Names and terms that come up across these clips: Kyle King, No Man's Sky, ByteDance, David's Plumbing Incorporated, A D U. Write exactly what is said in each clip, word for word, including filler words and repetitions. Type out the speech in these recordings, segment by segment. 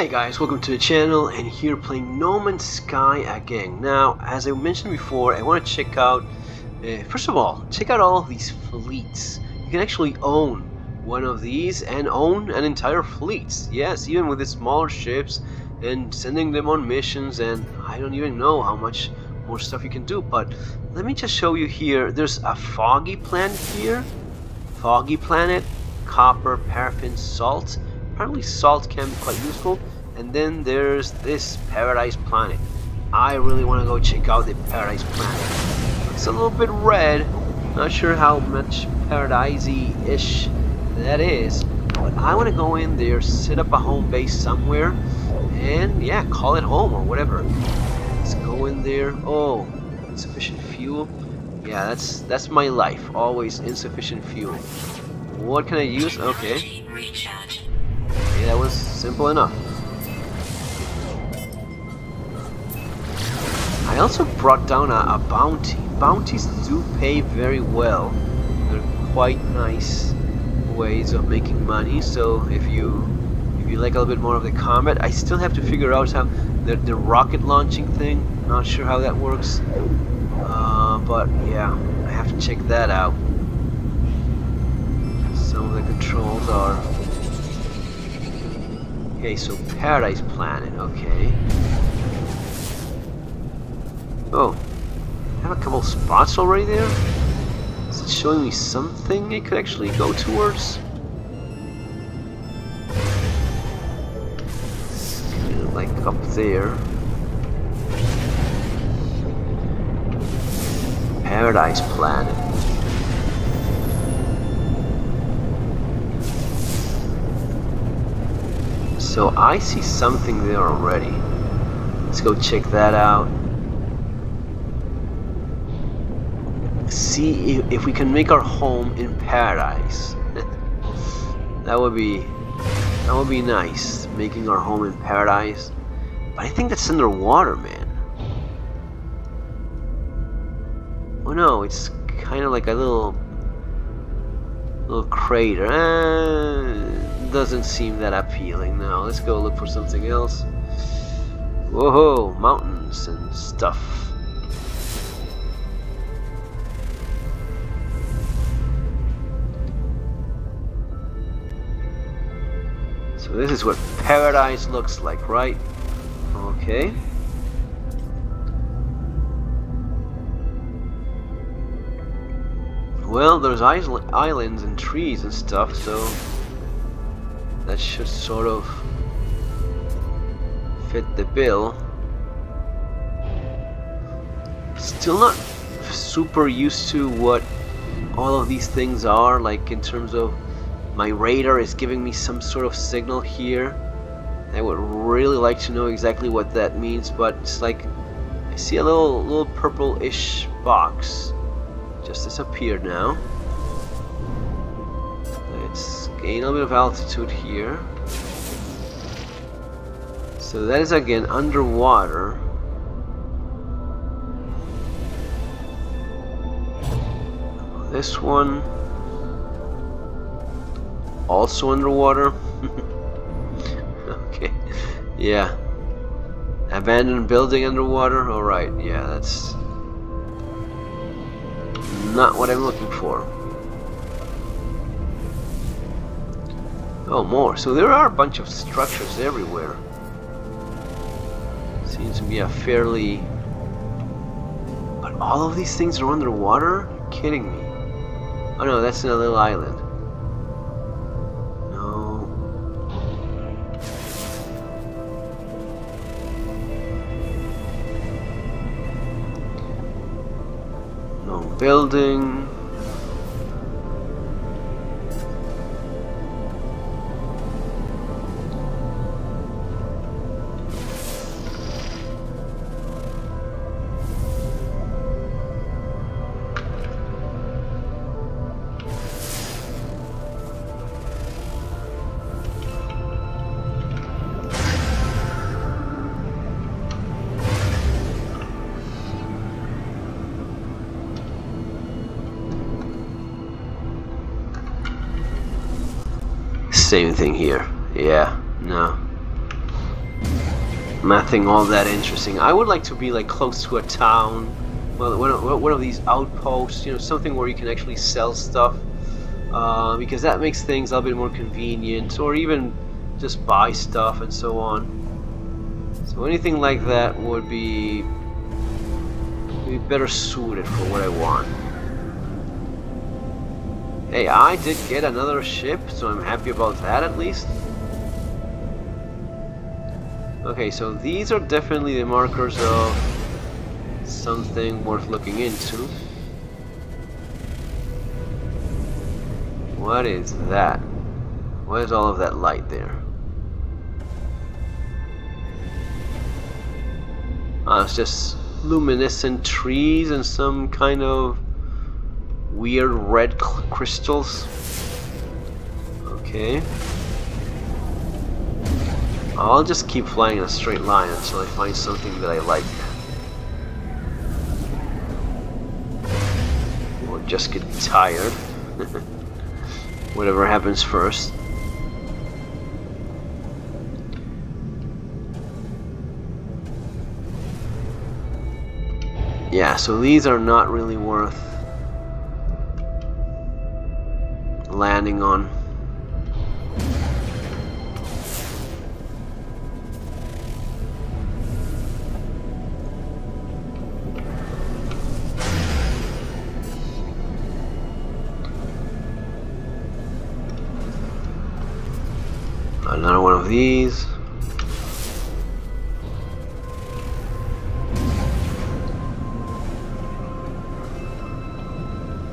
Hey guys, welcome to the channel, and here playing No Man's Sky again. Now, as I mentioned before, I want to check out, uh, first of all, check out all of these fleets. You can actually own one of these and own an entire fleet. Yes, even with the smaller ships and sending them on missions, and I don't even know how much more stuff you can do, but let me just show you here. There's a foggy planet here, foggy planet, copper, paraffin, salt. Apparently salt can be quite useful, and then there's this paradise planet. I really want to go check out the paradise planet. It's a little bit red, not sure how much paradise-ish that is, but I want to go in there, set up a home base somewhere, and yeah, call it home or whatever. Let's go in there. Oh, insufficient fuel. Yeah, that's that's my life, always insufficient fuel. What can I use? Okay. Yeah, that was simple enough. I also brought down a, a bounty. Bounties do pay very well. They're quite nice ways of making money. So if you if you like a little bit more of the combat, I still have to figure out how the the rocket launching thing. Not sure how that works, uh, but yeah, I have to check that out. Some of the controls are. Okay, so Paradise Planet, okay. Oh, I have a couple spots already there? Is it showing me something I could actually go towards? It's kind of like up there. Paradise Planet. So I see something there already. Let's go check that out. See if, if we can make our home in paradise. That would be that would be nice, making our home in paradise. But I think that's underwater, man. Oh no, it's kind of like a little little crater. Ah, doesn't seem that appealing. Now let's go look for something else. Whoa, mountains and stuff. So this is what paradise looks like, right? Okay. Well, there's isl- islands and trees and stuff, so that should sort of fit the bill. Still not super used to what all of these things are, like in terms of my radar is giving me some sort of signal here. I would really like to know exactly what that means, but it's like I see a little little purple-ish box just disappeared now. Let's gain a little bit of altitude here. So that is again underwater. This one also underwater. Okay, yeah. Abandoned building underwater. All right, yeah, that's not what I'm looking for. Oh, more. So there are a bunch of structures everywhere. Seems to be a fairly... But all of these things are underwater? You're kidding me. Oh no, that's in a little island. No. No building. Same thing here. Yeah, no. Nothing all that interesting. I would like to be like close to a town, well, one of, one of these outposts, you know, something where you can actually sell stuff, uh, because that makes things a little bit more convenient, or even just buy stuff and so on. So anything like that would be, be better suited for what I want. Hey, I did get another ship, so I'm happy about that at least. Okay, so these are definitely the markers of something worth looking into. What is that? What is all of that light there? Ah, it's just luminescent trees and some kind of weird red crystals. Okay. I'll just keep flying in a straight line until I find something that I like. Or just get tired. Whatever happens first. Yeah, so these are not really worth landing on. Another one of these.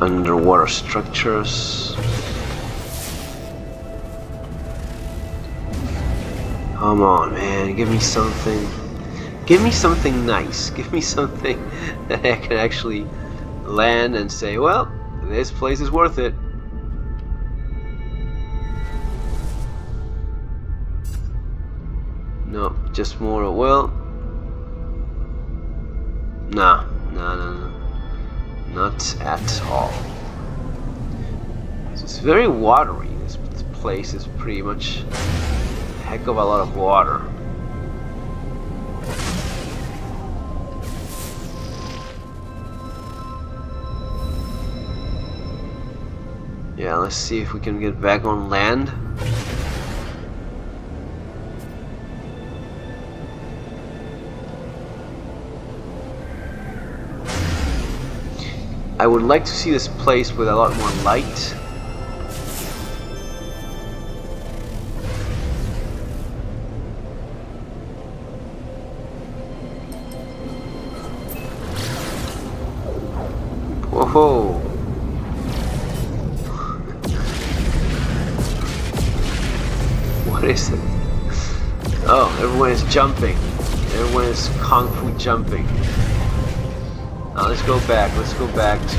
Underwater structures. Come on, man, give me something. Give me something nice. Give me something that I can actually land and say, well, this place is worth it. No, just more, well... Nah, nah, nah, nah. Not at all. So it's very watery. This place is pretty much a heck of a lot of water. Yeah, let's see if we can get back on land. I would like to see this place with a lot more light. Whoa! What is it? Oh, everyone is jumping. Everyone is kung fu jumping. Now let's go back, let's go back to...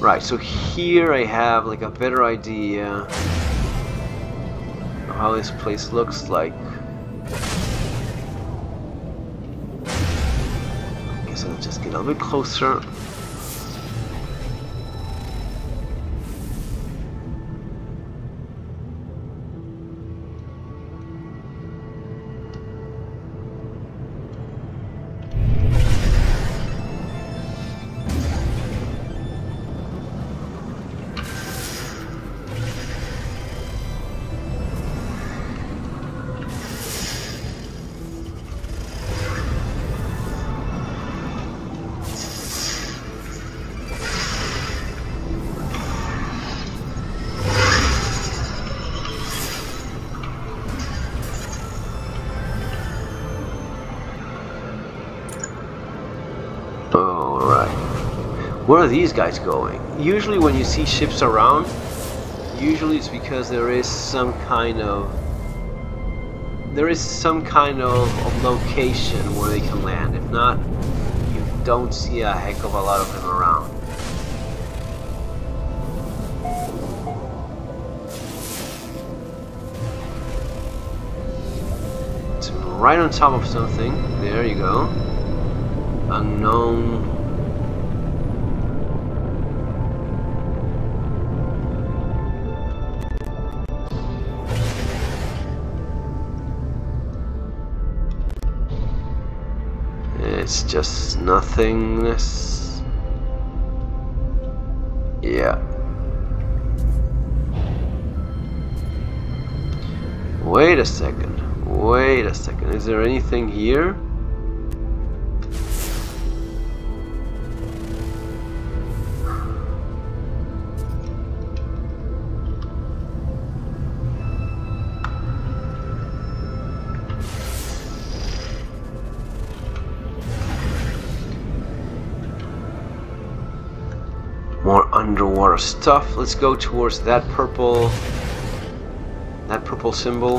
Right, so here I have like a better idea of how this place looks like. I guess I'll just get a little bit closer. Where are these guys going? Usually when you see ships around, usually it's because there is some kind of there is some kind of, of location where they can land. If not, you don't see a heck of a lot of them around. It's right on top of something. There you go. Unknown. It's just nothingness. Yeah. Wait a second. Wait a second. Is there anything here? More underwater stuff. Let's go towards that purple that purple symbol.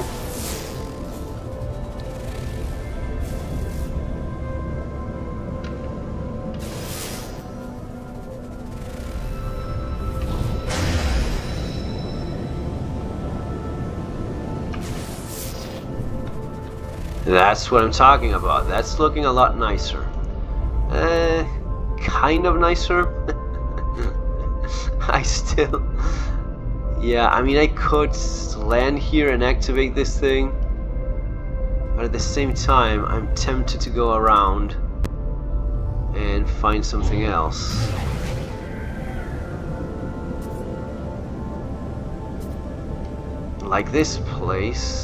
That's what I'm talking about. That's looking a lot nicer. Uh, kind of nicer. I still... Yeah, I mean, I could land here and activate this thing, but at the same time I'm tempted to go around and find something else. Like this place.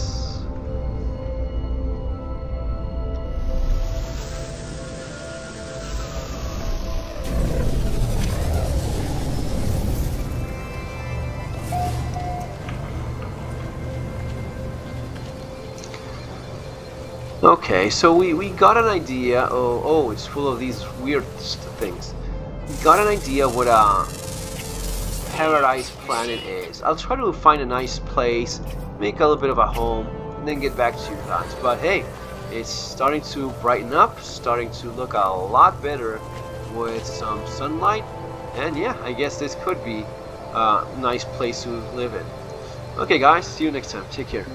Okay, so we, we got an idea. Oh, oh, it's full of these weird things. We got an idea what a paradise planet is. I'll try to find a nice place, make a little bit of a home, and then get back to you guys. But hey, it's starting to brighten up, starting to look a lot better with some sunlight. And yeah, I guess this could be a nice place to live in. Okay guys, see you next time. Take care.